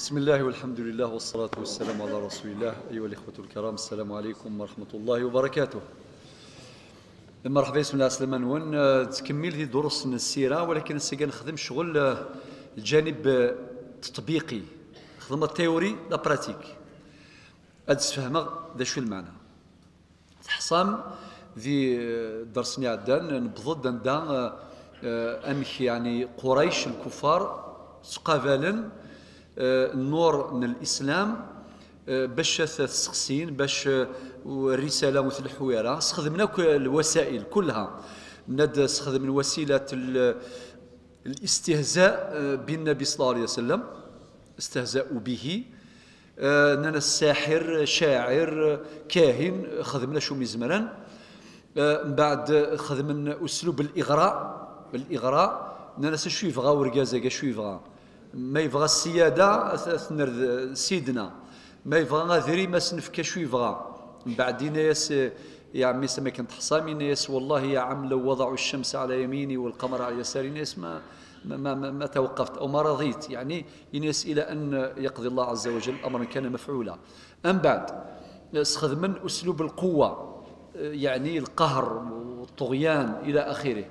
بسم الله والحمد لله والصلاة والسلام على رسول الله. أيها الإخوة الكرام، السلام عليكم ورحمة الله وبركاته. مرحبا، بسم الله السلام نون تكمل هذه دروس السيرة، ولكن السيرة نخدم شغل الجانب التطبيقي، نخدم التيوري لا براتيك. هاد تفهمها دا شو المعنى تحصم ذي الدرس اللي عدان نبضد دا أمك يعني قريش الكفار سقافالا النور من الاسلام باش تسقسين باش الرساله مثل الحويره. استخدمنا الوسائل كلها، استخدمنا وسيله الاستهزاء بالنبي صلى الله عليه وسلم، استهزاء به اننا الساحر شاعر كاهن، خدمنا شو مزمران. من بعد خدمنا اسلوب الاغراء اننا شو يبغى ورقازه شو يبغى، ما يبغى السياده سيدنا، ما يبغى غادري ما سنفك شو يبغى. من بعد يناس يا عمي سما كنتحصام يناس والله يا عم لو وضعوا الشمس على يميني والقمر على يساري يناس ما توقفت او ما رضيت، يعني يناس الى ان يقضي الله عز وجل امرا كان مفعولا. من بعد استخدم من اسلوب القوه يعني القهر والطغيان الى اخره.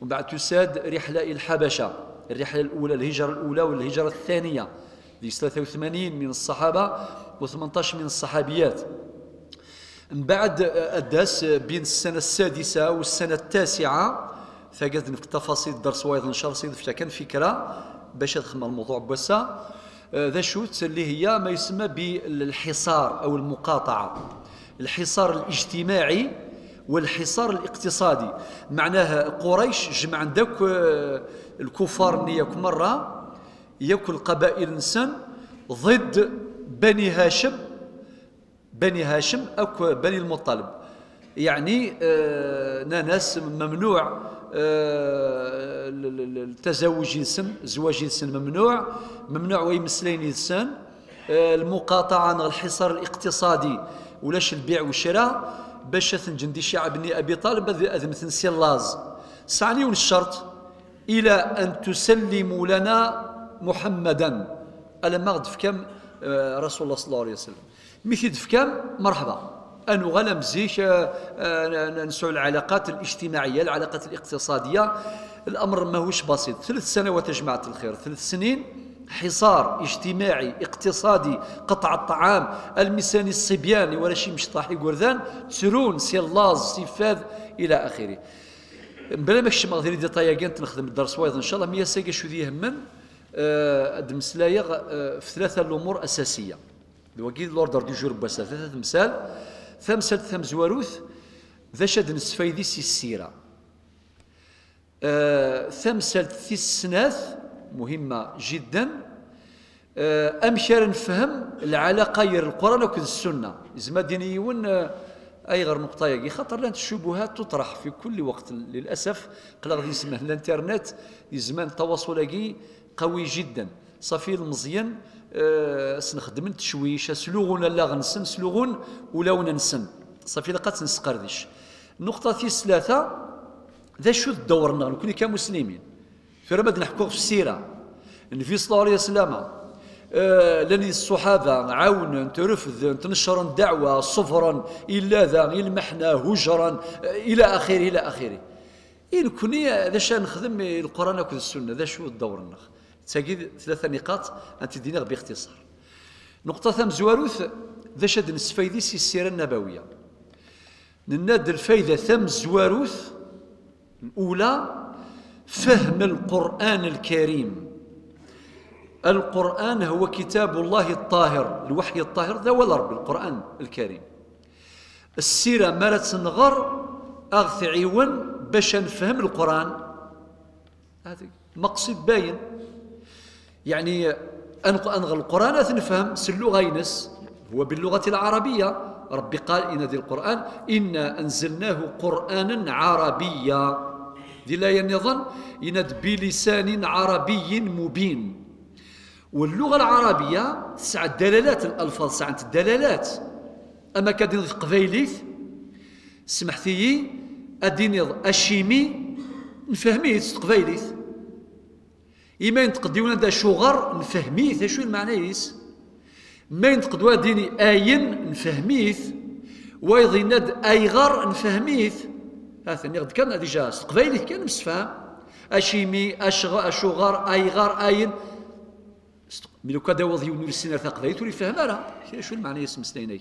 ومن بعد تساد رحله الى الحبشه، الرحلة الأولى الهجرة الأولى والهجرة الثانية، ذي 83 من الصحابة و18 من الصحابيات. من بعد الدرس بين السنة السادسة والسنة التاسعة فقد في تفاصيل الدرس وايضا إن شاء الله كان فكرة باش تخدم الموضوع بوسا. ذا شوت اللي هي ما يسمى بالحصار أو المقاطعة، الحصار الاجتماعي والحصار الاقتصادي. معناها قريش جمع عندك الكفار نياك مرة ياكل قبائل الإنسان ضد بني هاشم، بني هاشم أو بني المطلب، يعني ناس ممنوع التزوج السن، زواج السن ممنوع، ممنوع ويمسلين السن. المقاطعة الحصار الاقتصادي ولاش البيع والشراء باش تنجندي شعب بني أبي طالب أذ مثل سلاز سعني والشرط إلى أن تسلموا لنا محمدا. ألا ما غد فكام رسول الله صلى الله عليه وسلم مثل فكام مرحبا أنو غلم زيش نسعوا العلاقات الاجتماعية العلاقات الاقتصادية. الأمر ماهوش بسيط، 3 سنوات جماعة الخير، 3 سنين حصار اجتماعي اقتصادي، قطع الطعام، الميسان الصبياني ولا شي مشطاحي قردان، تسرون سيلاز سيفاذ الى اخره. بلا ماكش مغدري دي طياقين تنخدم الدرس وايض ان شاء الله. ميا ساكا شو ذي يهمن المسلايغ في 3 الامور اساسيه، وكيد لوردر دو جور بوسا 3 تمثال. تمثال زواروث ذا شاد نسفايدي سي السيره، تمثال السناث مهمة جدا. أمشار نفهم العلاقة بين القرآن وكذا السنة، إذا دينيون أي غير نقطة خاطر لأن الشبهات تطرح في كل وقت للأسف. قلق دي زمان الانترنت، دي زمان التواصل قوي جدا. صافي المزيان سنخدم التشويش سلوغون لا غنسن سلوغون ولون نسن، صافي لقات نسقردش. النقطة 3 ذا شو دورنا نكون كمسلمين في رمضان نحكوا في السيرة النبي صلى الله عليه وسلم لاني الصحابة عاون ترفض تنشر الدعوة صفرا إلا ذا المحنة هجرا إلى آخره إلى آخره. إن كوني هذا شان نخدم القرآن وكذا السنة، هذا شو الدور النخ تساقيد 3 نقاط أنت دينيغ باختصار. نقطة 8 زواروث ذا شاد نسفايدي سي السيرة النبوية. نناد الفايدة 8 زواروث الأولى فهم القرآن الكريم. القرآن هو كتاب الله الطاهر، الوحي الطاهر ذا والرب القرآن الكريم. السيرة مالت سنغر أغثي عيون باش نفهم القرآن، هذا مقصد باين. يعني أنغ القرآن نفهم سلوغ ينس هو باللغة العربية، ربي قال إن ذي القرآن إنا أنزلناه قرآنا عربيا دي لا ينظن يند بلسان عربي مبين. واللغه العربيه 9 دلالات، الالفاظ 9 دلالات. اما كدير قبيليث سمحتي ادينيض اشيمي نفهميه قبيليث، إما ينتقديونا دا شغر نفهميث أشو المعنى يس، ما ينتقدوا ديني آين نفهميث، ويضينا دا أيغر نفهميث، ثاني غد كان هادي جاس، قبايليث كان مسفهم، أشيمي أشغر أيغر آين، ملي كان داوض يوني للسنة تاع قبايليث ولي فاهم راه، أشو المعنى يس مسنيناك.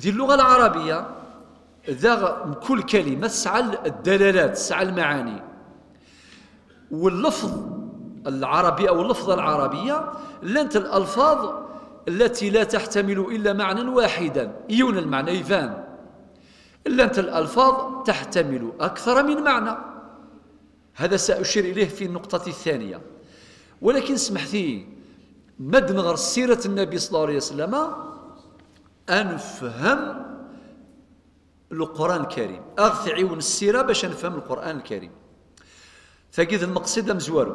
ذي اللغة العربية ذا من كل كلمة تسعى الدلالات، تسعى المعاني. واللفظ العربي أو اللفظة العربية لنت الألفاظ التي لا تحتمل إلا معنى واحدا يون المعنى يفان لنت الألفاظ تحتمل أكثر من معنى، هذا سأشير إليه في النقطة الثانية. ولكن اسمح لي مد نغر سيرة النبي صلى الله عليه وسلم أنفهم القرآن الكريم، أغث عيون السيرة باش نفهم القرآن الكريم. فكذا المقصد مزوارو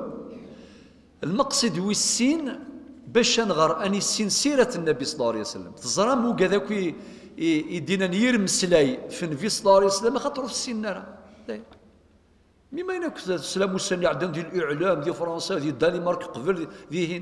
المقصد هو السين باش نغر اني السين سيره النبي صلى الله عليه وسلم تزرا مو كذاك يدينا نير مسلاي في النبي صلى الله عليه وسلم خاطر في السين راه مما ينكث السلام والسنه عندهم ديال الاعلام ديال فرنسا ديال الدنمارك قبل ذيهن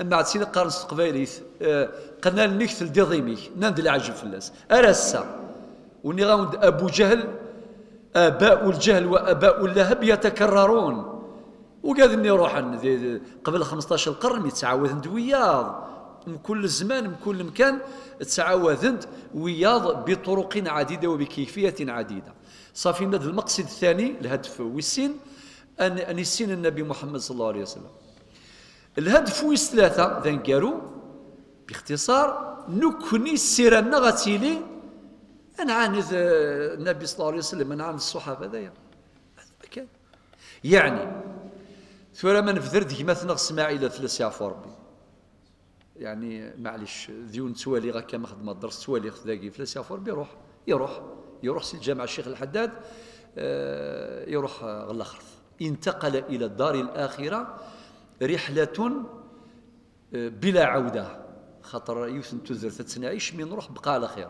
اما عاد سي قرن قبايليث قلنا لنكث ديضيميك ناند العجب فلاس ارسا وني غاوند ابو جهل اباء الجهل واباء اللهب يتكررون وقادني نروح قبل 15 قرن تعاودت وياض من كل زمان من كل مكان تعاودت وياض بطرق عديده وبكيفيه عديده. صافي المقصد الثاني الهدف والسين ان يسين النبي محمد صلى الله عليه وسلم. الهدف ويس ثلاثه ذا نقالوا باختصار نكني سيرنا غتيلي نعاند النبي صلى الله عليه وسلم نعاند الصحابه هذايا يعني ثورة من فذر ديماثنا اسماعيل ثلاث يا ربي يعني معليش ديون توالي غا كما خدمه الدرس توالي خذاكي ثلاث يا ربي يروح سي الجامعه الشيخ الحداد يروح غلاخرف انتقل الى الدار الاخره رحله بلا عوده خاطر يوثن تزر تتنعيش من نروح بقى على خير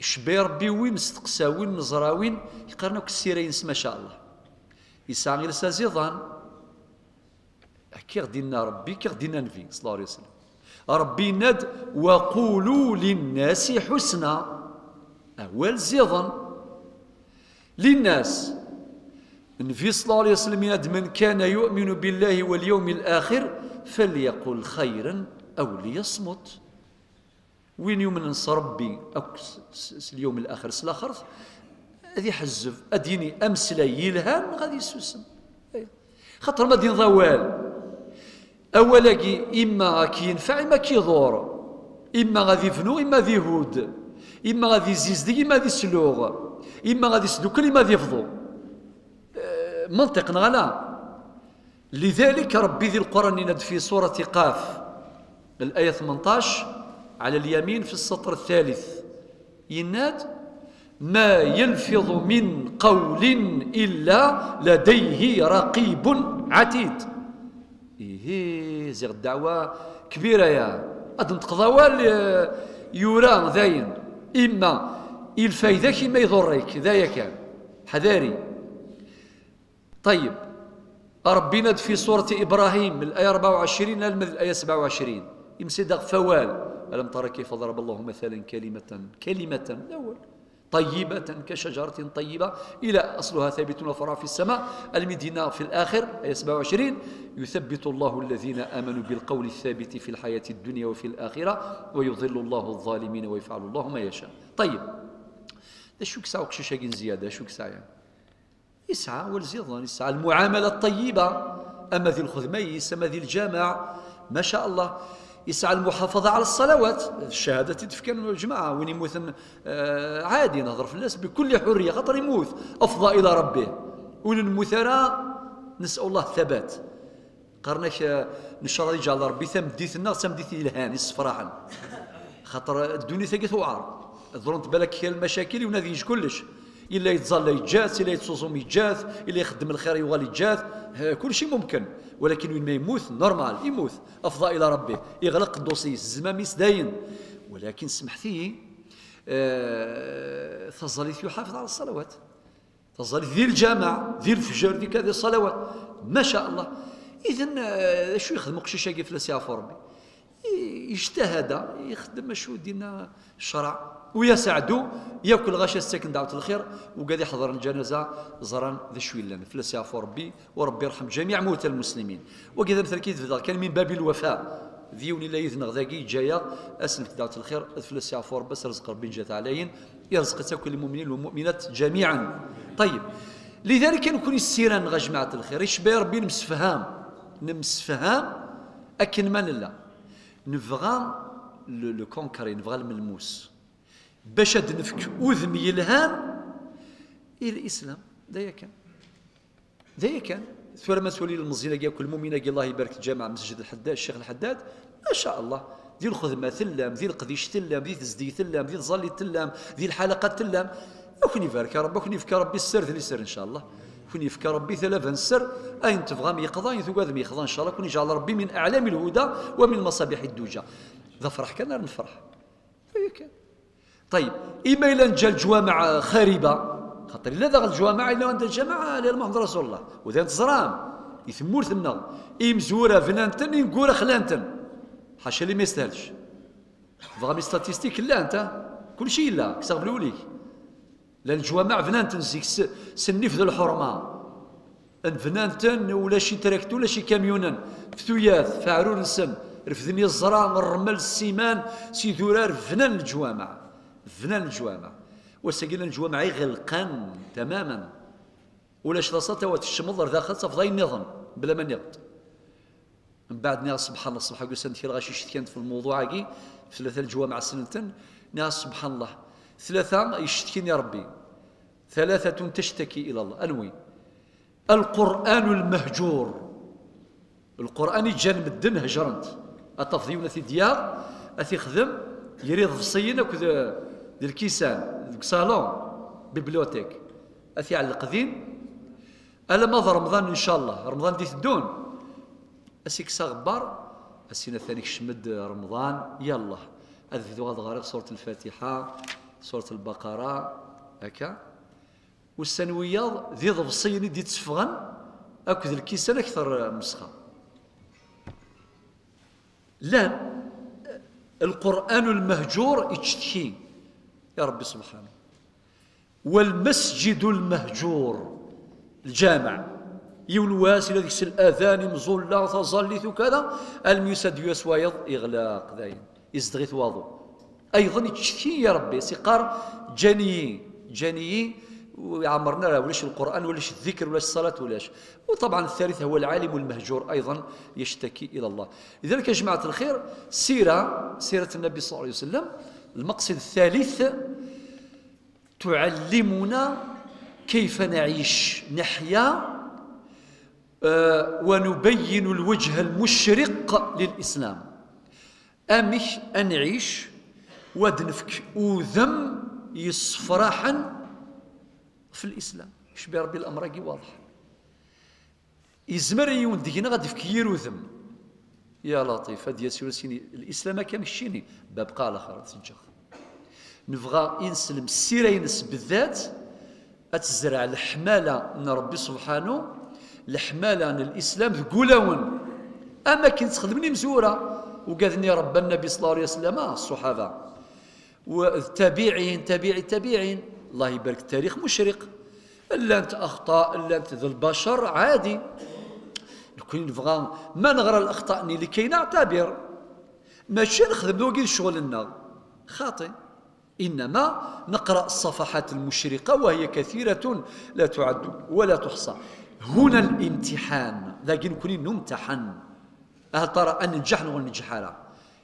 شبي ربي وين مستقساوين مزراوين يقارنوك السيرين ما شاء الله يسعى غير سازيضان كي غدينا ربي كي غدينا النبي صلى الله عليه وسلم ربي ناد وقولوا للناس حسنا أول زيضا للناس النبي صلى الله عليه وسلم يناد من كان يؤمن بالله واليوم الآخر فليقل خيرا أو ليصمت وين يؤمن نص ربي اليوم الآخر سلاخر هذه حزف أديني أمسلا يلهان غادي يسوسن خاطر ما دين ضوال أولاكي إما كينفع إما كيضر إما غادي يفنو إما ذي هود إما غادي يزيزدي إما ذي سلوغ إما غادي يسدوكل إما ذي يفضو منطقنا غلا لذلك ربي ذي القرآن يناد في سورة قاف الآية 18 على اليمين في السطر الثالث يناد ما يلفظ من قول إلا لديه رقيب عتيد إيه زيغ الدعوة كبيرة يا أدم تقضاوال يوران ذاين إما الفايدة إما يضرك ذايا كان حذاري. طيب ربنا في سورة إبراهيم الآية 24 الآية 27 يمسدغ فوال ألم ترى كيف ضرب الله مثلا كلمة الأول طيبة كشجرة طيبة إلى أصلها ثابت وفرع في السماء المدينة في الآخر آية 27 يثبت الله الذين آمنوا بالقول الثابت في الحياة الدنيا وفي الآخرة ويضل الله الظالمين ويفعل الله ما يشاء. طيب هذا شو كسعة وكشاشة زيادة شو كسعة يعني يسعى والزيضان يسعى المعاملة الطيبة أما ذي الخذميس أما ذي الجامع ما شاء الله يسعى المحافظة على الصلوات الشهادة تدفكن جماعة وين يموت عادي نهضر في الناس بكل حرية خاطر يموت أفضى إلى ربه وين نموت نسأل الله الثبات قرناك إن شاء الله يجعل ربي ثم ديث النار ثم ديث الهان يصفراحا خاطر الدنيا ثقيل وعار ظلون بالك كاين المشاكل ينادي كلش الا يتظل يتجاث الا يتصوم يتجاث الا يخدم الخير يغال يتجاث كلشي ممكن ولكن وين ما يموت نورمال يموت افضى الى ربه يغلق الدوسيس الزماميس داين ولكن سمحتي تظليت يحافظ على الصلوات تظليت ذي الجامع ذي الفجر ذي كذا الصلوات ما شاء الله اذا شو يخدم قشي شاكي فلس يا فربي يجتهد يخدم شو دينا الشرع ويساعدو ياكل غاشا الساكن دعوة الخير وقاعد يحضر الجنازة زران ذا شويلان فلس يا ربي وربي يرحم جميع موتى المسلمين وكذا مثل كيف كان من باب الوفاء ذيوني لا يذنغ ذاكي جاية اسلمت دعوة الخير فلس يا ربي بس رزق ربي جات عليين يرزق تاكل المؤمنين والمؤمنات جميعا. طيب لذلك نكون السيران غا جماعة الخير يشبه يا ربي نمسفهام اكن ما نلا نبغى لو كونكري نبغى الملموس باش هاد نفك اذن يلهام الى الاسلام دايا كان ثوره مسؤولي المزينه كاع كل مؤمنه كي الله يبارك الجامع مسجد الحداد الشيخ الحداد ما شاء الله دير الخدمه تلام دير القديش تلام دير الزدي تلام دير الزلي تلام دير الحلقات تلام وكن يبارك ربي وكن يفك ربي السر ذي السر ان شاء الله كون يفكر ربي ثلاثا السر اين تبغى ميقضى يثوب يقضى ان شاء الله كون يجعل ربي من اعلام الهدى ومن مصابيح الدجى ذا فرح كان نفرح كان. طيب اما الا جا الجوامع خاربه خاطر الا ذا الجوامع الا عند الجماعه اللي محمد رسول الله وذا تزرام يثمور ثمنا اي مزوره فنانتن ينقوره خلانتن حاشا اللي ما يستاهلش بغا مي ستاتيستيك لا انت كل شيء لا كسغبلوا ليك لان الجوامع فنانتن زيك سنيف ذو الحرمه فنانتن ولا شي تراكتور ولا شي كاميون فتوياث فاعرون السم رفدني الزرام الرمل السيمان سي ذورار فنان الجوامع وساكن الجوامع غلقان تماما ولا شلاصه وتشمضر ذا خاصه فضاي النظام بلا ما نغط من بعد نهار سبحان الله سبحان الله سنتي غاشي شت كانت في الموضوع كي ثلاثه الجوامع سنتن نهار سبحان الله ثلاثه يشتكيني ربي ثلاثه تشتكي الى الله انوي القران المهجور القران جانب الدن هجرنت التفضيل اثي ديار اثي خدم يريد فصين كذا ديال الكيسان ديك صالون بيبليوتيك اثي على القديم الا ما رمضان ان شاء الله رمضان ديت الدون اسيك صغبار السنه ثانيك شمد رمضان يلا هذ غارق سوره الفاتحه سوره البقره هكا والسنويه ذي ضبصين دي تسفغن اكد الكيسان اكثر مسخه لا القرآن المهجور يشتكي يا ربي سبحانه والمسجد المهجور الجامع يولواس الى ديك الاذان مزله تظليت وكذا الميسد يسوايض اغلاق داين يزدغي تواضع ايضا يشتكي يا ربي سقار جاني وعمرنا راه ولاش القرآن ولاش الذكر ولاش الصلاة ولاش وطبعا الثالث هو العالم المهجور أيضا يشتكي إلى الله. لذلك يا جماعة الخير سيرة النبي صلى الله عليه وسلم المقصد الثالث تعلمنا كيف نعيش نحيا ونبين الوجه المشرق للإسلام أمش أنعيش ودنفك أوذم يصفراحا في الاسلام شبي ربي الامر كي واضح يزمر يوندينا غادي يفكير وذم يا لطيف هاد ياسيني الاسلام كامشيني باب قال اخر تسجخ نبغى نسلم السيره ينس بالذات اتزرع الحماله من ربي سبحانه الحماله من الاسلام تقولون اماكن تخدمني مزوره وقالني رب النبي صلى الله عليه وسلم الصحابه والتابعين الله يبارك التاريخ مشرق الا انت اخطاء الا انت ذو البشر عادي نكون نبغى ما نغرى الاخطاء اللي كاينه اعتبر ماشي نخدم لو كي شغلنا خاطئ انما نقرا الصفحات المشرقه وهي كثيره لا تعد ولا تحصى هنا الامتحان لكن نكون نمتحن هل ترى ان ننجح وننجح على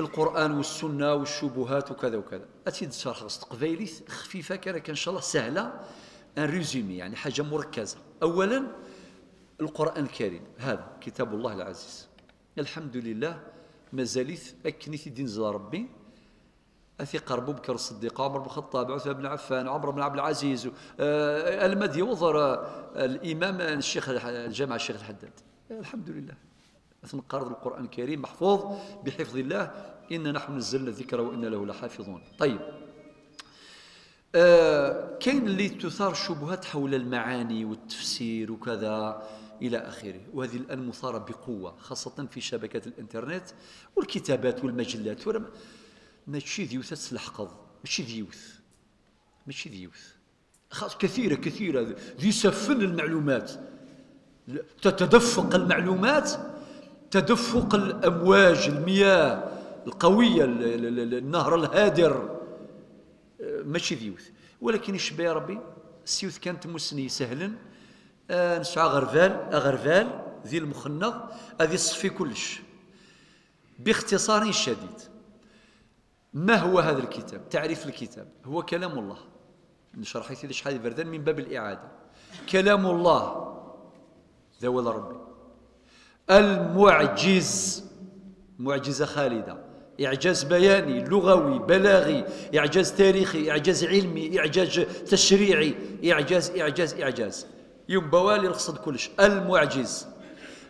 القرآن والسنة والشبهات وكذا وكذا. أتيت شرح قبيلي خفيفة كان إن شاء الله سهلة، أن ريزومي يعني حاجة مركزة. أولا القرآن الكريم هذا كتاب الله العزيز، الحمد لله مازاليت أكنيتي دين زلا ربي، أثق أبو بكر الصديق، عمر بن الخطاب، عثمان بن عفان، عمر بن عبد العزيز، المدي وظر الإمام الشيخ الجامعة الشيخ الحداد. الحمد لله نقرأ القرآن الكريم محفوظ بحفظ الله، إن نحن نزلنا الذكر وإن له لحافظون. طيب كاين اللي تثار شبهات حول المعاني والتفسير وكذا إلى آخره، وهذه الآن مثارة بقوة خاصة في شبكات الإنترنت والكتابات والمجلات. ماشي ديوث تسلحقض، ماشي ديوث خاص، كثيرة ذي سفن المعلومات، تتدفق المعلومات، تدفق الأمواج، المياه القوية، النهر الهادر، ماشي ديوث. ولكن يشبه يا ربي السيوث كانت مسني سهلا، نسعى غرفال ذي المخنض، هذه الصفي كلش. باختصار شديد، ما هو هذا الكتاب؟ تعريف الكتاب هو كلام الله، نشرح لك شحال بردان من باب الإعادة. كلام الله ذا ولا ربي المعجز، معجزة خالدة، إعجاز بياني لغوي بلاغي، إعجاز تاريخي، إعجاز علمي، إعجاز تشريعي، إعجاز يوم بوالي نقصد كلش. المعجز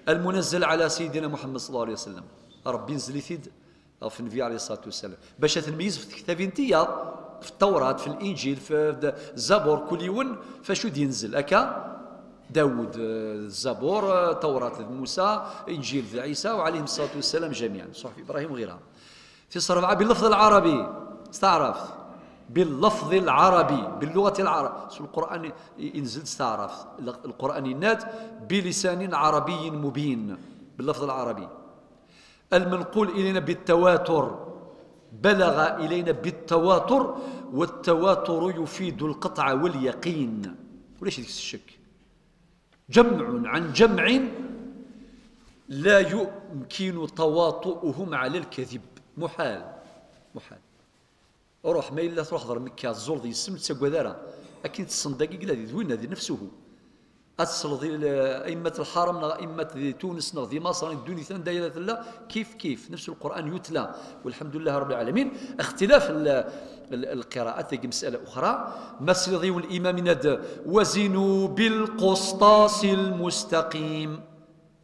المنزل على سيدنا محمد صلى الله عليه وسلم، ربي نزل ثيد في النبي عليه الصلاة والسلام باش تنميز في الكتاب انتيا، في التوراة، في الإنجيل، في الزبور، كل يوم فاشو ينزل هكا داود، الزبور، توراة موسى، إنجيل عيسى وعليهم الصلاة والسلام جميعا، صحف إبراهيم وغيرها. في صرف باللفظ العربي، استعرفت باللفظ العربي باللغة العربية، القرآن ينزل استعرفت القرآن ينات بلسان عربي مبين باللفظ العربي. المنقول إلينا بالتواتر، بلغ إلينا بالتواتر، والتواتر يفيد القطع واليقين، وليش ذيك الشك، جمع عن جمع لا يمكن تواطؤهم على الكذب، محال. روح ما إلا تروح حضر مكة تزور ذي السم تسقوا دارا، أكيد الصندقي قال ذوينا ذي نفسه. أتصل أئمة الحرم، أئمة تونس، ذي مصر، الدنيا دايرة الله كيف نفس القرآن يتلى، والحمد لله رب العالمين. اختلاف القراءات هي مسألة أخرى. مسلضي والإمام ند وزنوا بالقسطاس المستقيم،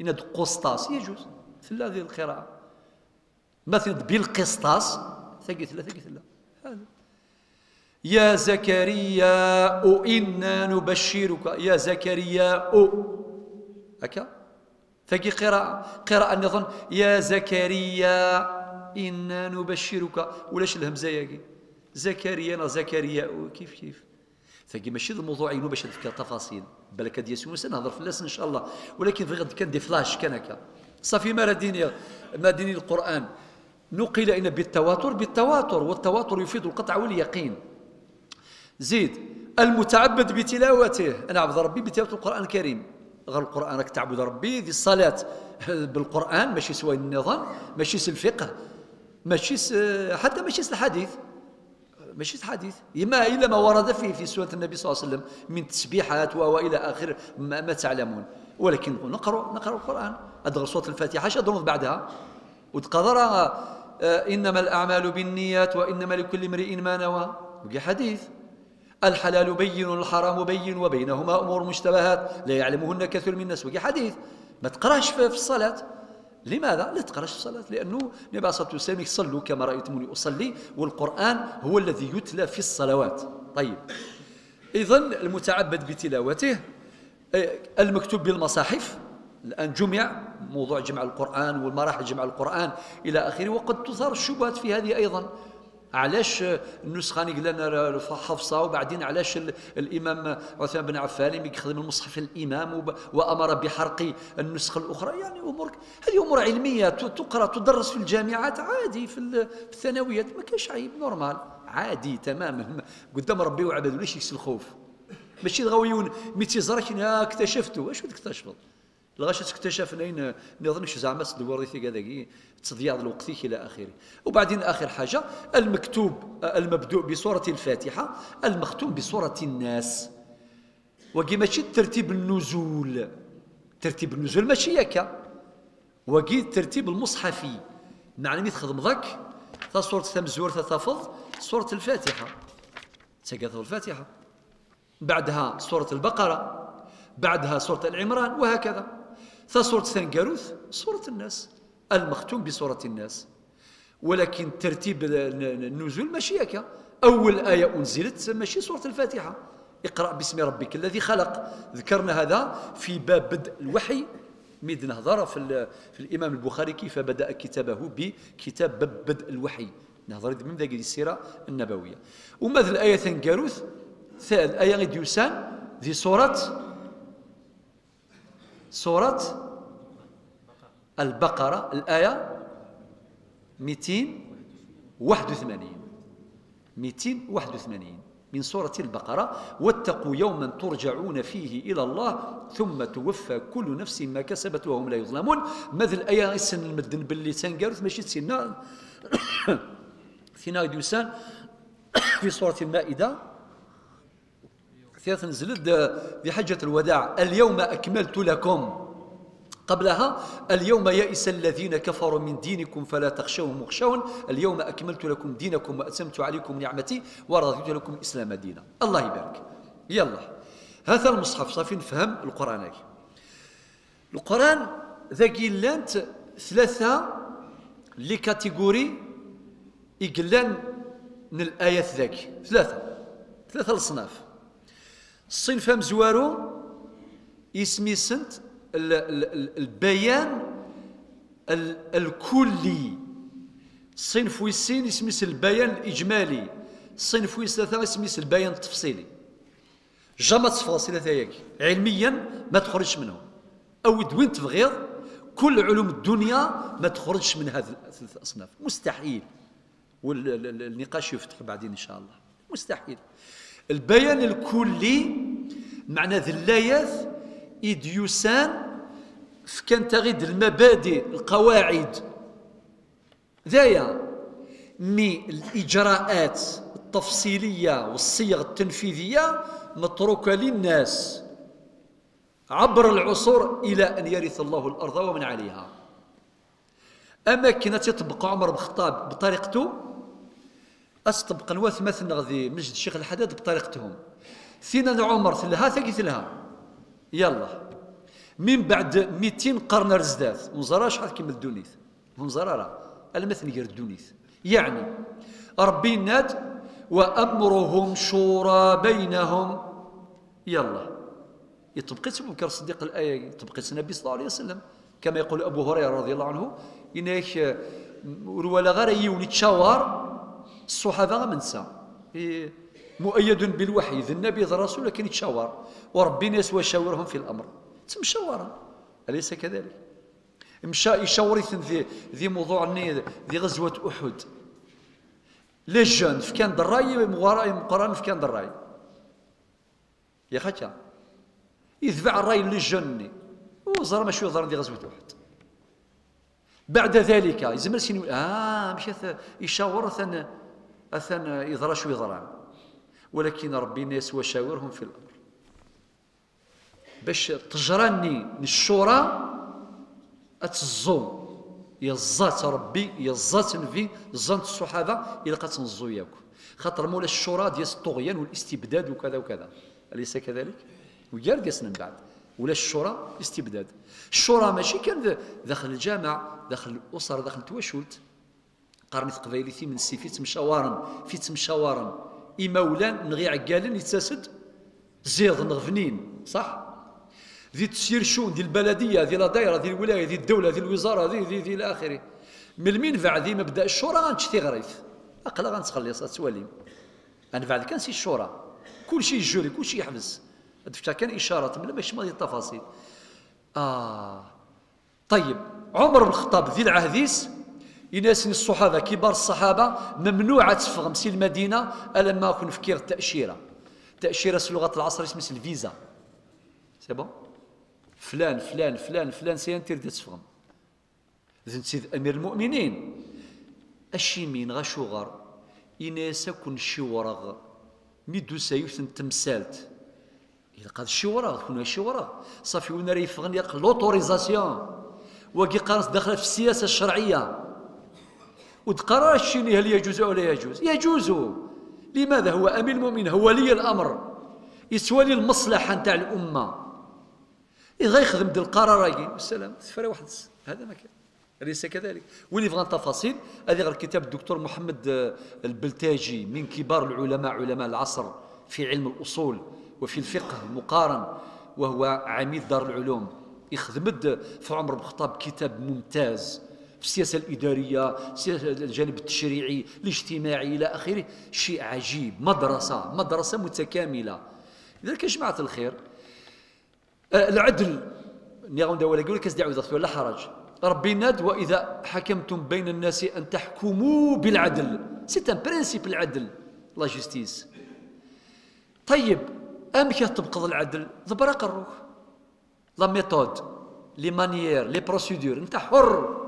ند قسطاس يجوز ثلاثة القراءة، مثلا بالقسطاس ثقيل. هذا يا زكريا إنا نبشرك، يا زكريا هكا ثقي قراءة نظن يا زكريا إنا نبشرك، ولاش الهمزة ياكي زكريا كيف ثقي، ماشي الموضوع عينو باش نذكر تفاصيل، بالك هاد ياسين نهضر في اللاس ان شاء الله، ولكن غير كندير فلاش كان هكا صافي. ما ديني القرآن نقل إن بالتواتر، والتواتر يفيد القطع واليقين. زيد المتعبد بتلاوته، أنا عبد ربي بتلاوة القرآن الكريم، غير القرآن راك تعبد ربي، ذي الصلاة بالقرآن، ماشي سوى النظام، ماشي الفقه، ماشي حتى ماشي الحديث، إما إلا ما ورد في سنة النبي صلى الله عليه وسلم من تسبيحات وإلى آخر ما تعلمون. ولكن نقرأ القرآن، أدغر صوت الفاتحة شادرون بعدها وتقدر إنما الأعمال بالنيات وإنما لكل امرئ ما نوى، بقى حديث الحلال بين والحرام بين وبينهما أمور مشتبهات لا يعلمهن كثير من الناس، بقى حديث. ما تقراش في الصلاة، لماذا؟ لا تقراش في الصلاة لأنه النبي عليه الصلاة والسلام صلوا كما رأيتموني أصلي، والقرآن هو الذي يتلى في الصلوات. طيب إذا المتعبد بتلاوته، المكتوب بالمصاحف، الآن جمع موضوع جمع القرآن والمراحل جمع القرآن إلى آخره. وقد تثار الشبهات في هذه أيضا، علاش النسخان قال لنا حفصة، وبعدين علاش الإمام عثمان بن عفان يخدم المصحف الإمام وأمر بحرق النسخة الأخرى، يعني أمور، هذه أمور علمية تقرأ تدرس في الجامعات عادي، في الثانويات، ما كاينش عيب، نورمال. عادي تماما قدام ربي وعبادو، ليش يكس الخوف؟ ماشي الغويون مي تيزركن ها اكتشفتو، اش تكتشفوا؟ الغاش تكتشف لين نظنش زعما تدوريتي كذاكي تضياع الوقت الى اخره. وبعدين اخر حاجه المكتوب المبدوء بسوره الفاتحه المختوم بسوره الناس. وكي ماشي ترتيب النزول، ترتيب النزول ماشي هكا، وكي الترتيب المصحفي معنى مي تخدم ذاك تا سوره تمزور تتفض سوره الفاتحه تقاثر الفاتحه، بعدها سوره البقره، بعدها سورة العمران، وهكذا. فسورة ثنجاروث سورة الناس المختوم بسورة الناس. ولكن ترتيب النزول ماشي هكا، أول آية أنزلت ماشي سورة الفاتحة، اقرأ باسم ربك الذي خلق. ذكرنا هذا في باب بدء الوحي، ميد نهضر في الإمام البخاري كيف بدأ كتابه بكتاب باب بدء الوحي، نهضر من ذاك السيرة النبوية. وماذا الآية ثنجاروث الآية غيد يوسان ذي سورة البقرة الآية 281 من سورة البقرة، واتقوا يوما ترجعون فيه إلى الله ثم توفى كل نفس ما كسبت وهم لا يظلمون. ماذا الآية غيسن المدن باللي تنقارث ماشي تسنا ثناء ديوسان في سورة المائدة نزلت في حجة الوداع اليوم أكملت لكم، قبلها اليوم يئس الذين كفروا من دينكم فلا تخشوهم واخشون، اليوم أكملت لكم دينكم وأتممت عليكم نعمتي ورضيت لكم الإسلام دينا. الله يبارك. يلا هذا المصحف صافي نفهم القرآن. هاي القرآن ذاك لانت ثلاثة لي كاتيجوري يقلان من الآيات، ذاك ثلاثة الصناف. الصنف مزوارو اسمي سنت البيان الكلي، الصنف ويسين اسمي البيان الإجمالي، الصنف ويس ثلاثة اسمي البيان التفصيلي. جا تفصل ثلاثة ياك علميا ما تخرجش منهم، أو دوين تبغيض كل علوم الدنيا ما تخرجش من هذه الثلاث أصناف، مستحيل. والنقاش يفتح بعدين إن شاء الله. مستحيل. البيان الكلي معنى ذلايات إديوسان فكان تغيد المبادئ القواعد ذايا، مي الإجراءات التفصيلية والصيغ التنفيذية متروكة للناس عبر العصور إلى أن يرث الله الأرض ومن عليها. أما كانت يطبق عمر بن الخطاب بطريقته، أستبقى نواث مثل غذي مجد الشيخ الحداد بطريقتهم، ثنان عمر ثلها ثقي ثلها. يلا من بعد 200 قرن رزدات ونزرا شحال كيما الدونيث ونزرا راه المثل غير الدونيث، يعني ربي ناد وأمرهم شورى بينهم. يلا يطبقيت أبو بكر الصديق الآية، يطبقيت النبي صلى الله عليه وسلم كما يقول أبو هريرة رضي الله عنه إنك ولا غير يولي تشاور الصحابة منسى مؤيد بالوحي ذي النبي ذي الرسول، لكن يتشاور وربنا يسوى يشاورهم في الأمر، تم شاورة أليس كذلك؟ مشى يشاور ذي موضوع ذي غزوة أحد لي جون فكان الراي مقارن فكان الراي يا خاتيا يتبع الراي لي جوني وزر ما شو ذي غزوة أحد. بعد ذلك يزمر سنين مشى يشاور أثنى يضرى شو يضران، ولكن ربي الناس وشاورهم في الأمر باش تجراني الشورى أتزوم يزات ربي يزات في زانت الصحابة إلا قتنزو ياكو، خاطر مولا الشورى ديال الطغيان والاستبداد وكذا وكذا أليس كذلك؟ ويار ديال من بعد ولا الشورى استبداد. الشورى ماشي كان داخل الجامع داخل الأسر داخل تواشولت قرني قبايلي في من سي في تمشاورن إمولان نغي عقالن يتساسد زيض نغفنين صح؟ ذي تسير شؤون ديال البلدية ديال الدايرة ديال الولاية ديال الدولة ديال الوزارة ذي إلى آخره. من بعد ذي مبدأ الشورى غنشتي غريف أقلا غنتخلص غتولي، أنا بعد كان سي الشورى كلشي يجوري كلشي يحبس. دفتر كان إشارة من ماشي ماضي التفاصيل. طيب عمر بن الخطاب ذي العهديس إناس الصحابة كبار الصحابة ممنوع تفهم سي المدينة ألا ما كن فكير التأشيرة. تأشيرة في لغة العصر اسمها الفيزا. سي بون فلان فلان فلان فلان سي انتيردي تفهم. إذن سيد أمير المؤمنين أشيمين غشوغر إناس كن شورغ ميدو سايوث تمسالت. إذا قاد الشورغ كنا شورغ صافي وين راه يفغن يلقى لوتوريزاسيون. وكي قارس داخله في السياسة الشرعية. وتقرر الشيني هل يجوز أو لا يجوز؟ يجوز. لماذا؟ هو أمير المؤمنين، هو ولي الأمر، يسوالي المصلحة نتاع الأمة. إذا يخدم ديال القرارين والسلام تفرى واحد هذا ما كان. أليس كذلك؟ واللي يبغى التفاصيل هذه غير كتاب الدكتور محمد البلتاجي من كبار العلماء علماء العصر في علم الأصول وفي الفقه المقارن، وهو عميد دار العلوم. يخدم في عمر بن الخطاب كتاب ممتاز في السياسة الإدارية، الجانب التشريعي، الاجتماعي إلى آخره، شيء عجيب، مدرسة متكاملة. لذلك يا جماعة الخير العدل نيغون داولا يقول لك ازدعوا إذا لا حرج. ربي ناد وإذا حكمتم بين الناس أن تحكموا بالعدل، سيت أن برانسيب العدل، لا جوستيس. طيب أمك تبقض العدل؟ ضبرا قروك. لا ميثود، لي مانيير، لي بروسيدور، أنت حر.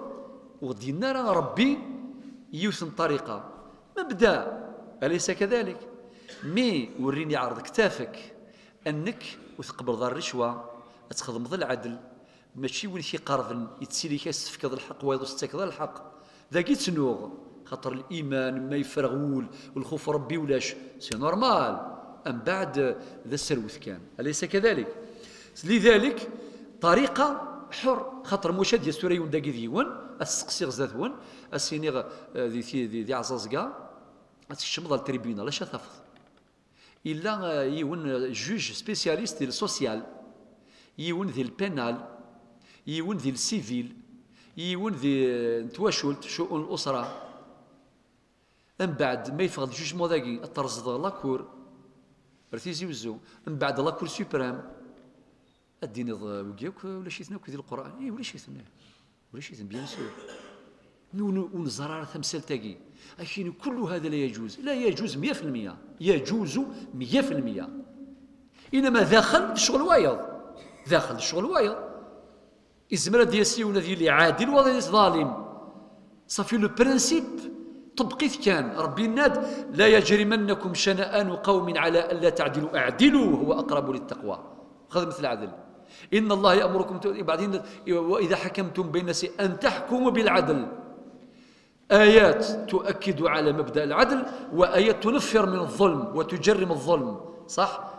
ودينا راه ربي يوسن طريقه مبدا، اليس كذلك؟ مي وريني عرض كتافك انك وتقبل دار الرشوه، تخدم العدل، ماشي وين شي قرض يتسيليك تفكض الحق ويضوس تكض الحق، ذاك تنوغ خاطر الايمان ما يفرغول والخوف ربي ولاش سي نورمال، من بعد ذا السروث كان، اليس كذلك؟ لذلك طريقه حر خاطر مشاد يا سوريون داكي ديون السقسي غزاثون السينيغ ذي عزازكا تشمض التريبيونال لا شافظ الا يون جوج سبيسياليست ديال السوسيال، يون ديال البينال، يون ديال السيفيل، يون ديال تواشولت شؤون الاسره. من بعد ما يفقد جوج مو داكي ترزد لاكور رتيزي وزو، من بعد لاكور سوبريم الدين وكياك ولا شي ثناك ديال القران، اي ولا شي ثناك ولا شي ثناك بيان سور ونزرار تمثال تاكي لكن كل هذا لا يجوز، لا يجوز 100%، يجوز 100%. انما داخل الشغل وايض، داخل الشغل وايض الزمره ديال سيونا ديال اللي عادل ولا ظالم صافي لو برانسيب تبقيت كان. ربي ناد لا يجرمنكم شنآن قوم على الا تعدلوا، اعدلوا هو اقرب للتقوى، خذ مثل العدل. إن الله يأمركم بعدين وإذا حكمتم بين الناس أن تحكموا بالعدل. آيات تؤكد على مبدأ العدل، وآيات تنفر من الظلم وتجرم الظلم، صح؟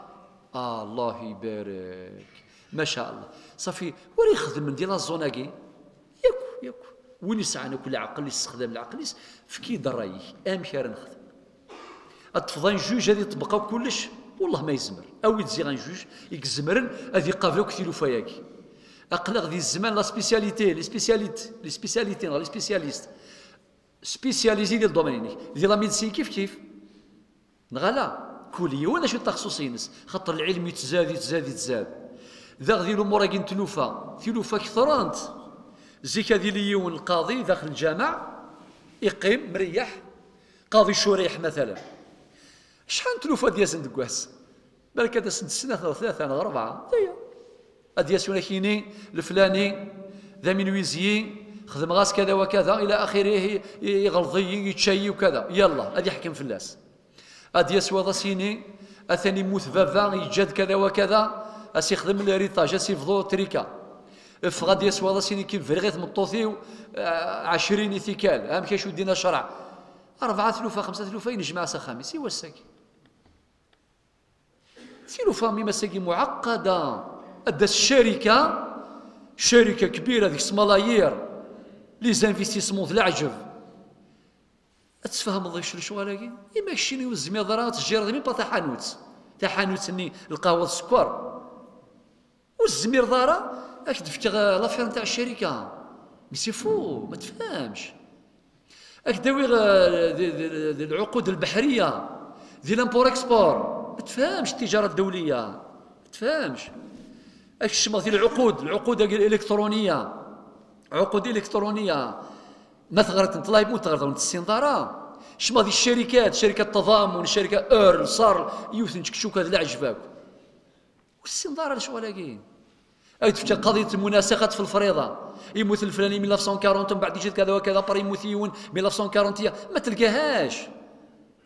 الله يبارك ما شاء الله. صافي وري يخدم من ديال الزوناكي ياكو وين يسعى كل عقل استخدام العقل فكي درايه امشي راه نخدم تفضل جوج هذه طبقه كلش والله ما يزمر او يتزي غنجوج يكزمرن هذه قافله كثيرو فياكي اقلق ديال الزمان لا سبيسياليتي لي سبيسياليتي لا سبيسياليست سبيسياليزي ديال الدومينيك ديال لا ميديسين كيف كيف نغالا كليه ولا شي تخصص ينس خاطر العلم يتزاد ذا ديال الامور كي تلوفا كثرانت زيكا ديال اليون القاضي داخل الجامع يقيم مريح قاضي شريح مثلا شحال تلوفا ديال زند كواس بالك هذا 6 سنين 3 4 ادياسيون كيني الفلاني ذا منويزي خدم غاس كذا وكذا الى اخره يغلظي يتشاي وكذا يلا ادي حكم فلاس ادياسوا ضاسيني اثاني موت بافا يجاد كذا وكذا اسي خدم الريطاج اسي فضو تريكا فغادي يسوا ضاسيني كي فرغيت مطوثي 20 اثيكال اهم كاش ودينا شرع 4 تلوفا 5 تلوفا ينجمع خامس ايوا الساكي سيلوفا مي مساكي معقده ادات شركه كبيره ذيك سملايير لي زانفيستيسمون د العجب تفهم ضي شنو هذاكي اما كشيني وزمي ضرات الجير مي با تاع حانوت ني القهوه السكر والزمير ضاره اكد فكر لافير نتاع الشركه مي سي فو ما تفهمش اكداوي العقود البحريه ديال امبور اكسبور ما تفهمش التجاره الدوليه ما تفهمش الشمال ديال العقود الالكترونيه عقود الكترونيه ما ثغرت نطلع يموت ثغرت ونتسين ضرا شما دي الشركات شركه التضامن شركه ايرل صار يوثن تشكشوك هذا العجباك والسين ضرا شو لاقين اي تفكر قضيه المناسخات في الفريضه يموت الفلاني 1940 من بعد يجي كذا وكذا بار يموثيون 1940 ما تلقاهاش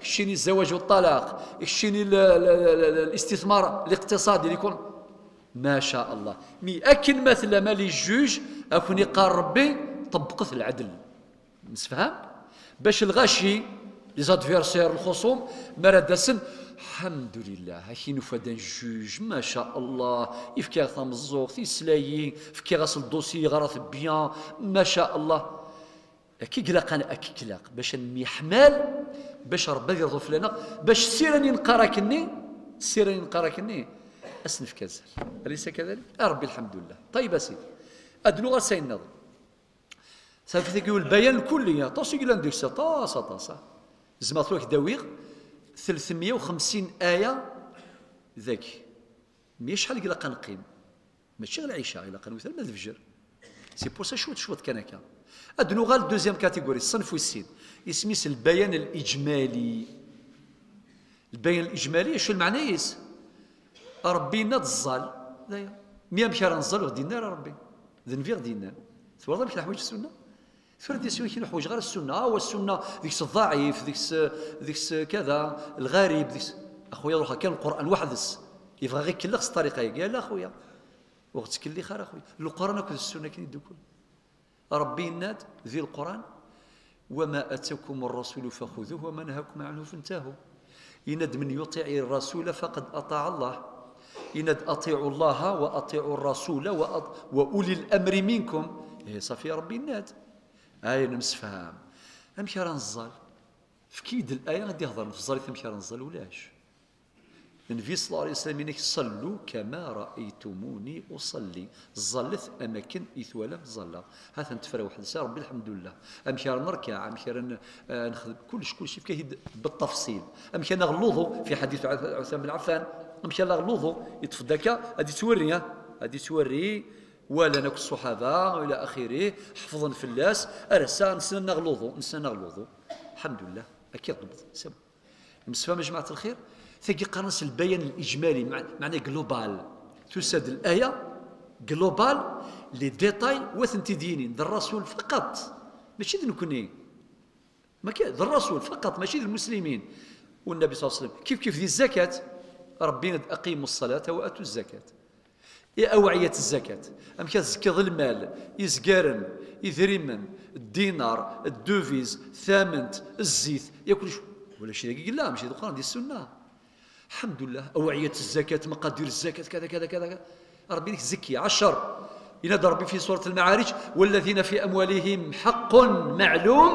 الشيني الزواج والطلاق الشيني الاستثمار الاقتصادي اللي يكون ما شاء الله مي اكن مثلا مالي جوج اكوني قال ربي طبقت العدل مسفهم باش الغاشي لي زادفيرسير الخصوم مرادسن الحمد لله هاكي نفاد جوج ما شاء الله يفكي غثا مزوق تيسلايي فكي غاصل الدوسي غراث بيان ما شاء الله كي قلق انا اكيكلاق باش نميحمال باش ربي يرضو فلنا باش سيراني نقراكني سيراني نقراكني اسنف كازال اليس كذلك؟ ربي الحمد لله طيب اسيدي ادنو غير ساين نظر صافي تيقول البيان الكلي طاسي كلانديك طاسا طاسا زعما تروح داويغ 350 آية ذاك مي شحال إلا قنقيم ماشي غير العشاء إلا قنوث ما الفجر سي بور سا شوط شوط كان هكا أدنو غال دوزيام كاتيجوري الصنف والسين يسميس البيان الإجمالي البيان الإجمالي شو المعنى يس ربي نتزال دايا ميا مشي راه نزال غدينا راه ربي ذنبي غدينا تورطنا بك الحوايج السنة فرد يسوي كي نحوج غير السنه هو السنه ذيك الضعيف ذيك كذا الغريب ذيك اخويا روح كان القران وحدس يبغى غير كلخ الطريقه قال لا اخويا وقتك اللي خير اخويا القران وكذا السنه كي يدكم ربي الناد ذي القران وما اتاكم الرسول فخذوه وما نهاكم عنه فانتهوا يناد من يطيع الرسول فقد اطاع الله يناد اطيعوا الله واطيعوا الرسول واولي الامر منكم صافي ربي الناد آية نمسفهم أمشي راه نزال فكيد الآية غادي يهضر في الزريط أمشي راه نزال ولاش النبي صلى الله عليه وسلم ينك صلوا كما رأيتموني أصلي ظلت أماكن إثوالا ظلا هاثا نتفرا واحد الساعة ربي الحمد لله أمشي راه نركع أمشي راه نخدم كلشي بكاهي بالتفصيل أمشي راه نغلوظو في حديث عثمان بن عفان أمشي راه نغلوظو يتفداكا غادي توري غادي توري ولا ناك الصحابه والى اخره حفظا في اللاس ارسا نسنا نغلوظو الحمد لله اكيد ضبط سب المسفهم يا جماعه الخير ثقي قرنس البيان الاجمالي معناه جلوبال تسد الايه جلوبال لي ديتاي وثنتي دينين ذا الرسول فقط ماشي ذا نكوني ما ذا الرسول فقط ماشي ذا المسلمين والنبي صلى الله عليه وسلم كيف ذي الزكاه ربي اقيموا الصلاه واتوا الزكاه أوعية الزكاة، أم كتزكيض المال، يزكارن، يذريمن، الدينار، الدوفيز، الثامنت، الزيت، يا كلش ولا شي دقيق لا ماشي القرآن ديال السنة. الحمد لله أوعية الزكاة، مقادير الزكاة كذا كذا كذا ربي لك زكي 10 ينادى ربي في سورة المعارج والذين في أموالهم حق معلوم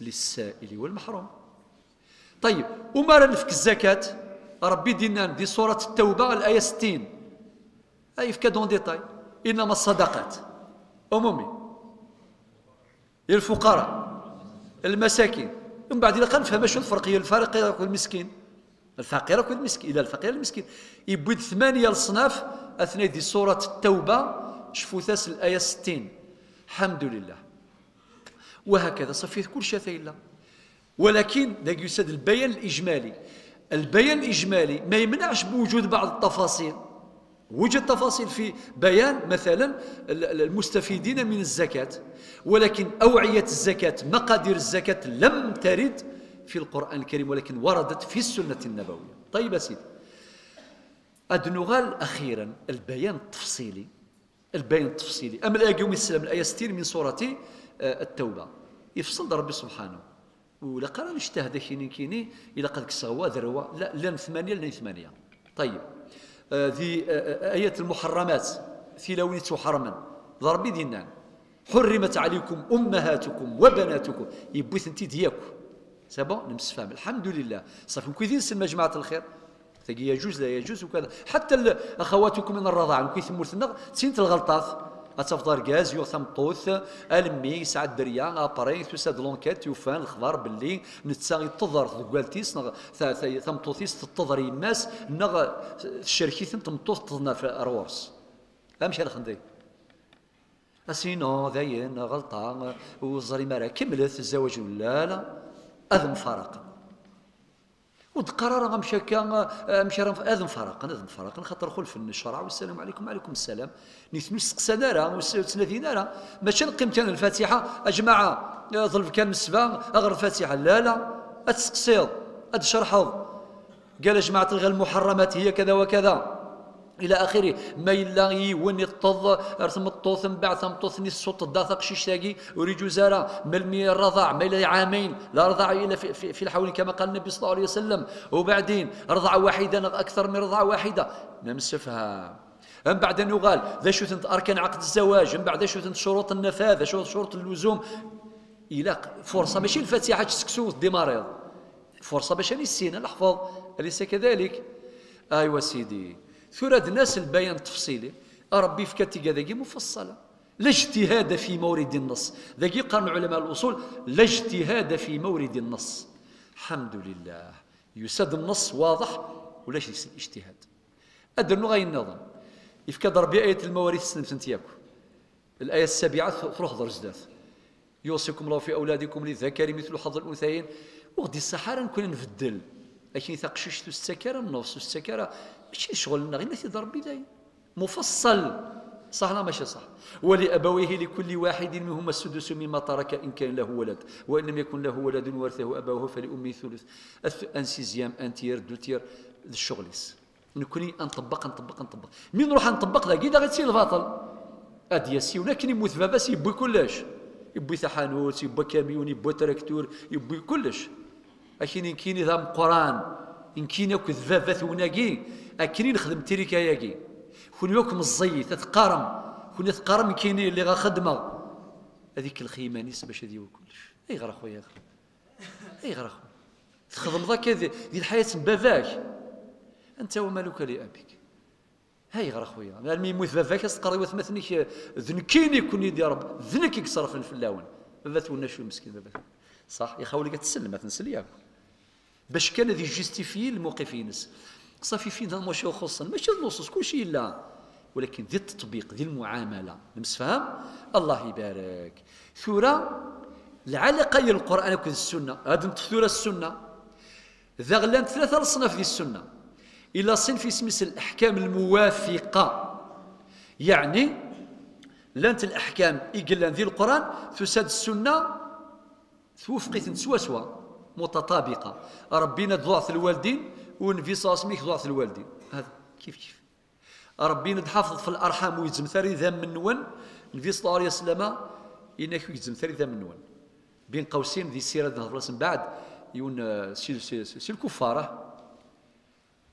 للسائل والمحروم. طيب وما راه نفك الزكاة ربي دينا دي سورة التوبة الآية 60 أي في كادون ديتاي إنما الصدقات عمومي الفقراء المساكين من بعد إلا كنفهم شنو الفرقية الفقير راك المسكين الفقير راك المسكين إلا الفقير المسكين يبويد 8 الصناف أثناء دي سورة التوبة شفوثاس الآية 60 الحمد لله وهكذا صافي كل شيء ثايلا ولكن ذاك يسد البيان الإجمالي البيان الإجمالي ما يمنعش بوجود بعض التفاصيل وجد تفاصيل في بيان مثلا المستفيدين من الزكاة ولكن أوعية الزكاة مقادير الزكاة لم ترد في القرآن الكريم ولكن وردت في السنة النبوية طيب سيدي أدنغال أخيرا البيان التفصيلي البيان التفصيلي أما الآية يوم السلام الآية 60 من سورة التوبة يفصل ربي سبحانه ولا قال نجتهد كيني إلا قد كسغوا ذروة لن 8 لن 8 طيب ذي آية المحرمات في لونته حرما ضربي دينان حرمت عليكم أمهاتكم وبناتكم يبوث انت دياكو سابون نمسفهم الحمد لله. صافي مكويثين سما جماعة الخير تلقى يجوز لا يجوز وكذا حتى أخواتكم من الرضاعة مكويث مورثنا تسينت الغلطات أتصفدار غاز يو ثمطوث ألمي سعد دريا أباري تساد لونكات يوفان الخبر باللي نتساغي تضر ثقالتيس ثمطوثيس تضر يماس نغ الشركيث تمطوث تضنا في أرواس أمشي على خندي أسينو ذاين غلطة وزري مارا كملت الزواج ولا لا أذن مفارقة ود قرار غنمشي هكا مشي اذن فرق اذن فرق خاطر خلف الشرع والسلام عليكم وعليكم السلام نيتنو استقسانا راه وسنادينا راه ماشي نقيم كان الفاتحه يا جماعه ظلف كان مسبا غير الفاتحه لا لا اتسقسيض اتشرحض قال يا جماعه الغل المحرمات هي كذا وكذا الى اخره ما الا يون يطض ارثم الطوث من بعد ثمطوثني الصوت الضاثق شيشتاقي وريجو زارا ملمي الرضاع ما الى عامين لا رضاع الا في الحول كما قال النبي صلى الله عليه وسلم وبعدين رضاعه واحده اكثر من رضاعه واحده نمسفها من بعد نغال ذا شو ثنت اركان عقد الزواج من بعد شو ثنت شروط النفاذ شو شروط اللزوم الى فرصه ماشي الفاتحه تسكسوث دي مريض فرصه باش نسينا نحفظ اليس كذلك؟ ايوا سيدي ثراد الناس البيان التفصيلي ربي في كاتيكا ذاكي مفصله لا اجتهاد في مورد النص ذاكي قال علماء الاصول لا اجتهاد في مورد النص الحمد لله يساد النص واضح ولاش يسد الاجتهاد ادرنو غاي النظام يفكاد ربي ايه المواريث سنت ياكو الايه السابعه تروح زداد يوصيكم الله في اولادكم للذكر مثل حظ الانثيين وغدي الصحارى نكون نبدل لكن اذا قششتو السكره النص والسكره ماشي شغلنا غير نثي ربي داين مفصل صح لا ماشي صح ولابويه لكل واحد منهما السدس مما ترك ان كان له ولد وان لم يكن له ولد ورثه ابوه فلامه الثلث ان سيزيام ان تير دو تير الشغليس نكوني نطبق مين نروح نطبق ذاك كي غتصير الباطل ادياسي ولكن يموت باباس يبوي كلش يبوي حانوت يبوي كاميون يبوي تراكتور يبوي كلش اكيني كيني ذا القران إن كينا كذبابة ثوناكي أكيني نخدم تريكاياكي كون يوكم الزي تتقارم كون يتقارم كيني اللي غخدمة هذيك الخيمانيس باش هذي وكلش أي غير أخويا أي غير أخويا تخدم ذاك هذي الحياة باباك أنت ومالك لأبيك أي غير أخويا المهم يموت باباك أستقري وثمثنيك ذنكيني كون يدي رب ذنك يكسرفن في اللاون بابا ثونا شوي مسكين بابا صح يا خاولي كتسلم ما تنسل ياك باش كان هذا يجيستيفي الموقف ينس صافي فين هذا ماشي خصنا ماشي النصوص كلشي الا ولكن ذي التطبيق ذي المعامله نمسفهم الله يبارك ثوره العلاقه ديال القران وكذا السنه هذه ثوره السنه ذا غلان ثلاثه الصنف ديال السنه الى صنف اسمه الاحكام الموافقه يعني لانت الاحكام يقلان ذي القران تساد السنه توفقت سوا سوا متطابقه ربينا ضعف الوالدين ونبي صلى الله عليه وسلم ضعف الوالدين هذا كيف ربينا تحافظ في الارحام ويزم ثري ذا من نون النبي صلى الله عليه وسلم انك يزم ثري ذا من نون بين قوسين ذي السيره نهضر من بعد يون سي الكفاره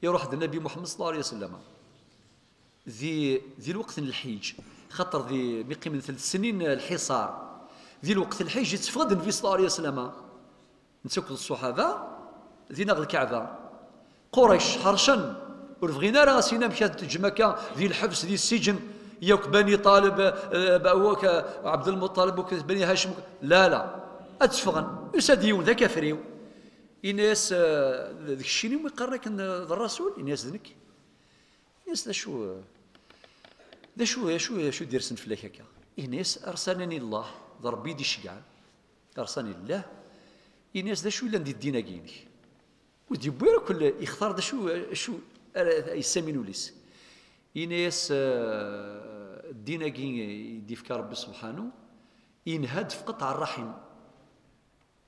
يروح النبي محمد صلى الله عليه وسلم ذي الوقت الحيج خطر ذي بقيمه 3 سنين الحصار ذي الوقت الحيج تفقد النبي صلى الله عليه وسلم نسكت الصحابه ذي نغ الكعبه قريش حرشا ورفغينا راه سينا مشات جماكه ذي الحبس ذي السجن ياك بني طالب باوك عبد المطلب وك بني هاشم لا لا اتفغن يساديون ذا كافريو الناس ذاك الشيء اللي يقرك الرسول الناس ذنك الناس شو دير سن فلاك هكا الناس ارسلني الله ضربي دي شقعان ارسلني الله الناس دا شو اللي ندي الدين كيني ودي بوير كل يختار دا شو يسمينو ليس الناس الدين كيني يدي فيك ربي سبحانه ينهد في قطع الرحم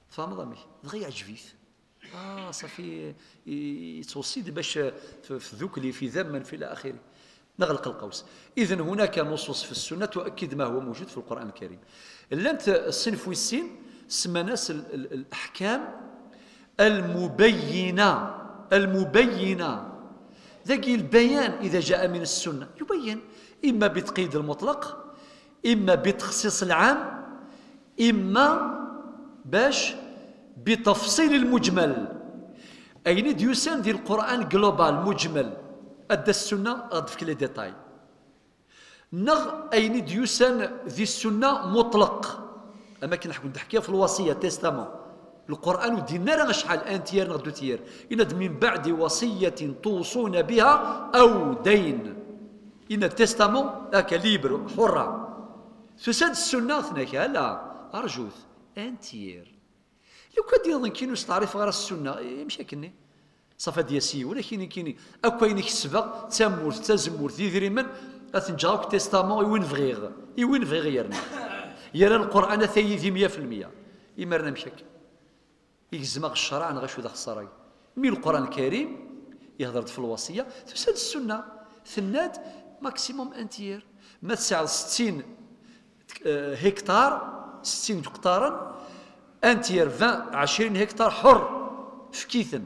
فاهم ضمي دغيا يعجبيك صافي يتوصيد باش في ذوك اللي في ذما في الاخره نغلق القوس. اذا هناك نصوص في السنه تؤكد ما هو موجود في القران الكريم لانت الصنف والسين سماناس الأحكام المبينة ذاك البيان إذا جاء من السنة يبين إما بتقييد المطلق إما بتخصيص العام إما باش بتفصيل المجمل. أين ديوسان ديال القرآن جلوبال مجمل أدى السنة غد في كلي ديتاي نغ أين ديوسان ذي السنة مطلق. أما كنحكيو نحكيها في الوصية تيستامون القرآن ودينا راه شحال أن تيار نغ دو تيار إن من بعد وصية توصون بها أو دين إن التستامون هاكا ليبر حرة تساد السنة ثناك لا أرجوث أن تيار. لو كان ديال كاين تعرف غير السنه مشى كني صفا دياسي ولا كاين كاين اكو ينك السبق تامور تزمور ديري من تنجاوك تيستامون وين فغيغ وين فغيغ يرنا يرى القران ثيدي 100% يمرنا مشاكل يجزمغ الشرع غاشو ذا خسراي مي القران الكريم يهضر في الوصيه تسد السنه ثنات ماكسيموم انتير ما تسع 60 هكتار 60 هكتارا انتير 20 هكتار حر في كيثم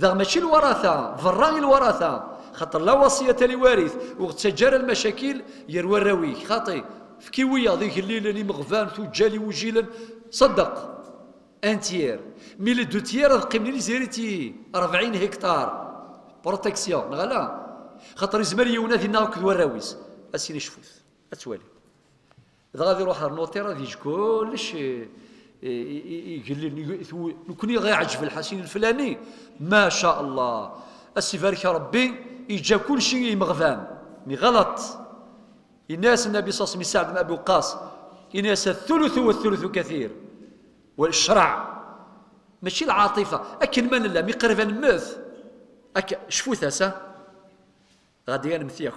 ذا ماشي الوراثه فراغ الوراثه خاطر لا وصيه لوارث وتجار المشاكل يروى الراوي خاطي في كيويه ذيك الليله اللي مغفان وجالي وجيلا صدق انتير مي لي دو تيير قيمني لي زيريتي 40 هكتار بروتيكسيون غلا خاطر زمري وناثي ناك الراويس اسيني شفوث اتوالي ذا غادي يروح النوطيره ديج كلش يقول لو كوني غيعجب الحسين الفلاني ما شاء الله السي بارك ربي يجا كل شيء مغفان مي غلط. الناس النبي صلى الله عليه وسلم سعد بن ابي وقاص الناس الثلث والثلث كثير والشرع ماشي العاطفه اكن من الله مي قريبا نموت شفو ثاسه غادي نمثيك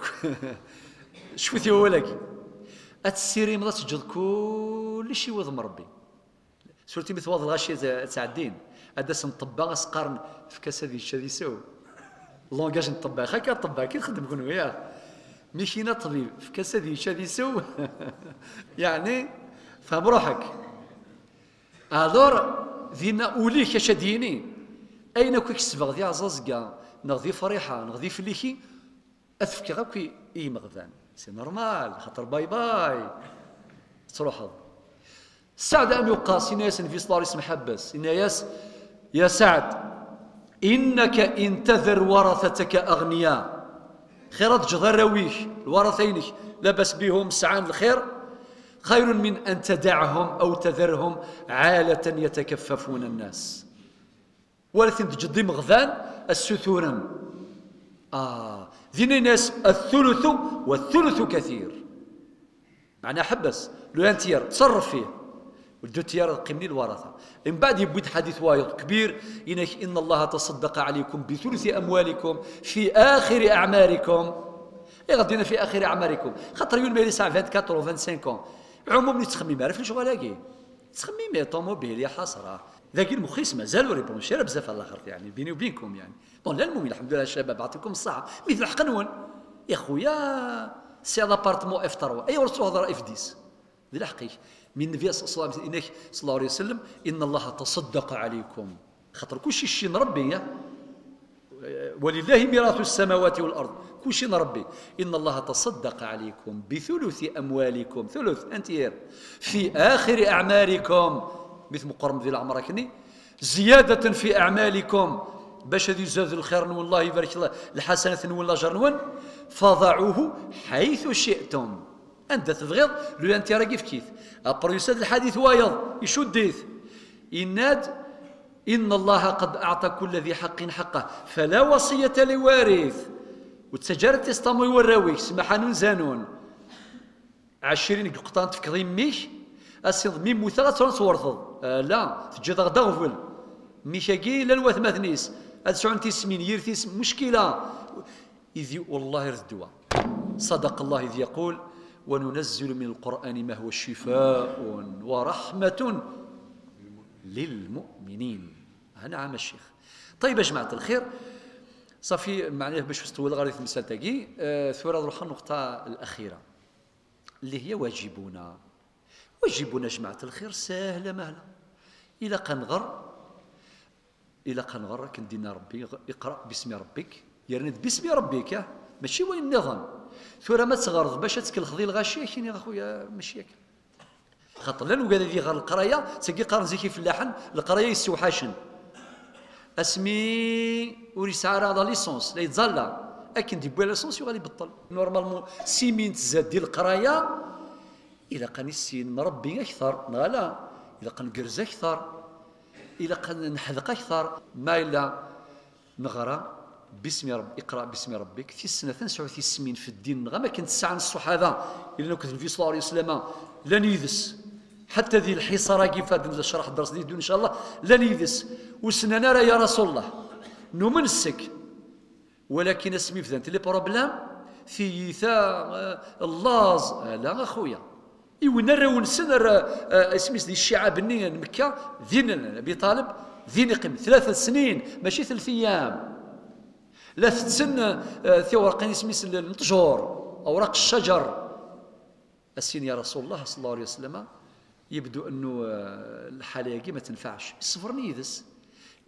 شفوتي هو لك اتسيري مرات تجد كل شيء وذم ربي سورتي مثواض الغاشيه تاع الدين اداس نطبا اسقرن في كاس هذه الشاديسو لونغاج نطبا هكا طبا كي نخدم كون وياه مي كينا طبيب في كاس هذه الشاديسو يعني فهم روحك الور دينا اوليك شاديني اين كوك سبغ دي عزازكا نغدي فريحه نغدي فليكي افكي غاكي اي مغفان سي نورمال خاطر باي باي تروحوا سعد أبي وقاص يناس في صلار اسم حبس يناس يا سعد إنك إن تذر ورثتك أغنياء خيرات جذر رويك الورثينك لبس بهم سعان الخير خير من أن تدعهم أو تذرهم عالة يتكففون الناس ولكن تجدي مغذان السثورا ذي ناس الثلث والثلث كثير معناه حبس لو انتير تصرف فيه ودو تيار قمني الورثه من بعد يبيد حديث وايض كبير انك ان الله تصدق عليكم بثلث اموالكم في اخر اعماركم اي غدينا في اخر اعماركم خاطر يوم اللي ساع 24 و 25 عموما اللي تخمم عارف شنو غلاكي تخمم طوموبيل يا حسره ذاك المخيس مازالو ريبونشير بزاف على الاخر يعني بيني وبينكم يعني بون لا المهم الحمد لله الشباب عطيكم الصحه مثل حقنون يا خويا سي لابارتمون اف 3 اي ورثو هضره اف 10 ذي حقي من النبي صلى الله عليه وسلم إن الله تصدق عليكم خاطر كلشي شي نربي ولله ميراث السماوات والأرض كلشي نربي إن الله تصدق عليكم بثلث أموالكم ثلث أنتير في آخر أعمالكم مثل مقرم ذي العمر كني زيادة في أعمالكم باش هذه زاد الخير نون الله يبارك الله الحسنة نون الله جر نون فضعوه حيث شئتم أنت تبغيض لو أنت راكي في كيف أبرو يساد الحديث وايض يشديث إناد إن الله قد أعطى كل ذي حق حقه فلا وصية لوارث وتسجارة تستموي والراوي سما حنون زانون 20 قطان تفكري ميش أسيض ميم موثاغة ترانس ورثض لا تجد غدغفل ميشاكي لا الواث ماثنيس هاد سعون تيسمين يرثيس مشكلة إذ والله يرثدوها صدق الله إذ يقول وننزل من القرآن ما هو شفاء ورحمة للمؤمنين. نعم الشيخ. طيب يا جماعة الخير صافي معناه باش نستوي غادي تمثال تاكي ثورة نروح النقطة الأخيرة اللي هي واجبنا. واجبنا جماعة الخير ساهلة مهلة. إلى قنغر إلى قنغر كندينا ربي اقرأ باسم ربك يرند باسم ربك ماشي هو النظام. ثورة ما تغرض باش تكلخذي الغاشيه كاين يا خويا ماشي ياك خاطر لا لوكاد ذي غير القرايه ساكي قارن زي كيف اللحن القرايه يستوحشن اسمي وريسعر هذا ليسونس لا يتزلى لكن دي بولا ليسونس يغادي يبطل نورمالمون سيمين تزاد ديال القرايه الى قاني السين مربي اكثر لا الى قنقرز اكثر الى قنحذق اكثر ما الا نغرى باسم ربي اقرا باسم ربك في السنه 93 سنين في الدين غا ما كنت الساعه نص هذا الا كنت النبي صلى الله عليه وسلم لا نيدس حتى ذي الحصار كيف هذا شرح الدرس ديالو ان شاء الله لا نيدس وسننا راه يا رسول الله نمنسك ولكن اسمي في ذات لي بروبلام في اللاز لا اخويا يونا راه ونسن اسميس دي الشعب ني مكه ديننا ابي طالب ذي نقم 3 سنين ماشي 3 ايام لا تتسن في ورقين سميس النتجور اوراق الشجر السين يا رسول الله صلى الله عليه وسلم يبدو انه الحاله كي ما تنفعش صفرني يدس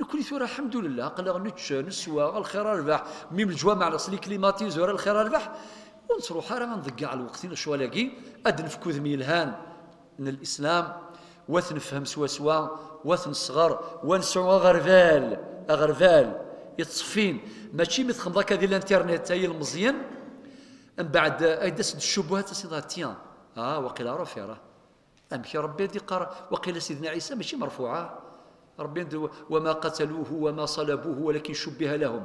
نكون ثورة الحمد لله قال نتش نسوا الخير ربح ميم الجوامع على صلي كليماتيزور الخير ربح ونصروح راه غنضيع الوقت شوا لاكي اد نفكو ذمي الهان من الاسلام واث نفهم سوا سوا واث نصغر ونسعوا غرفال يتصفين ماشي مثل ذاك ديال الانترنت هي المزيان من بعد داس الشبهات سيدي تيان وقيلا رافي راه امشي ربي دي قرا وقيلا سيدنا عيسى ماشي مرفوعه ربي وما قتلوه وما صلبوه ولكن شبه لهم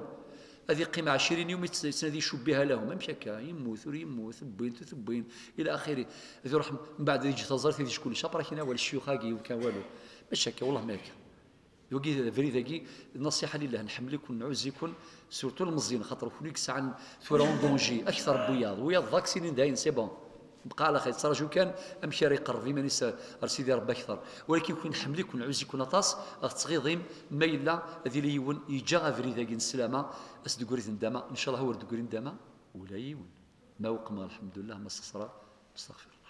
هذه قيمه 20 يوم السنه هذه شبه لهم مشى هكا يموت ويموت ثبين الى اخره ذي رحم من بعد يجي تزرت يجي شكون شابرا كاين ولا الشيوخ هاكي وكان والو مشى هكا والله ما هكا يوكي فري ذاكي النصيحه لله نحملك ونعزكم سورتو المزيان خاطر كليك ساعه ثورون دونجي اكثر بوياض فاكسينين داين سي بون بقى على خير ترجو كان امشي راه يقرب لي مانيس سيدي ربي اكثر ولكن كون نحملك ونعزكم نطاس تغيضيم ما الا هذه اللي يون يجا فري ذاكي السلامه اسدكوريت ندما ان شاء الله هو ردكوري ندما ولا يون ما وقما الحمد لله ما استخسر مستغفر